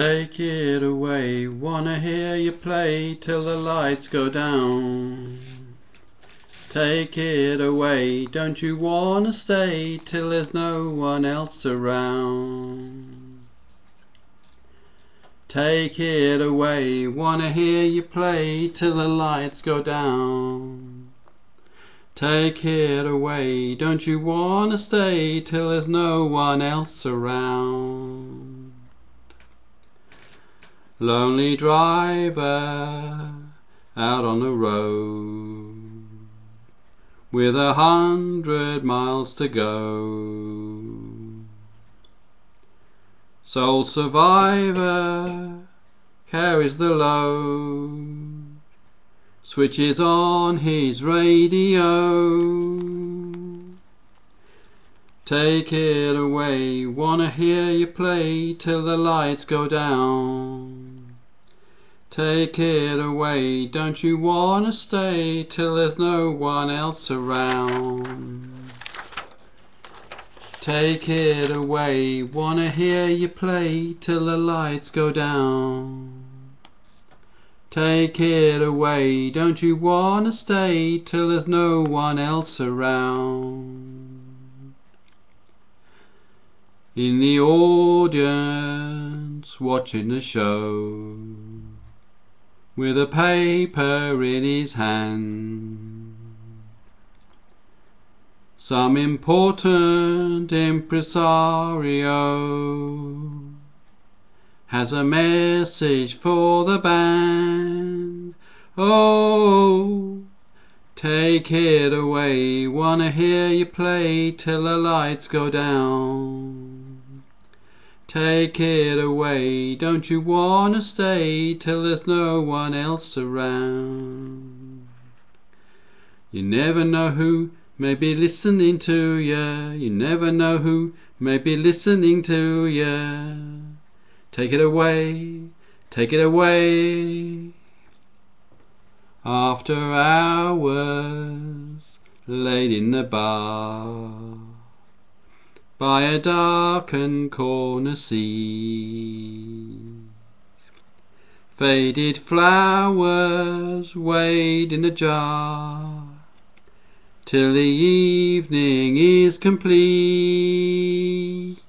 Take it away, wanna hear you play till the lights go down. Take it away, don't you wanna stay till there's no one else around. Take it away, wanna hear you play till the lights go down. Take it away, don't you wanna stay till there's no one else around. Lonely driver out on the road with 100 miles to go. Sole survivor carries the load, switches on his radio. Take it away, wanna hear you play till the lights go down. Take it away, don't you wanna stay till there's no one else around. Take it away, wanna hear you play till the lights go down. Take it away, don't you wanna stay till there's no one else around. In the audience watching the show with a paper in his hand, some important impresario has a message for the band. Oh, take it away, wanna hear you play till the lights go down. Take it away, don't you wanna stay till there's no one else around. You never know who may be listening to ya. You never know who may be listening to ya. Take it away, take it away. After hours, late in the bar, by a darkened corner seat, faded flowers weighed in a jar till the evening is complete.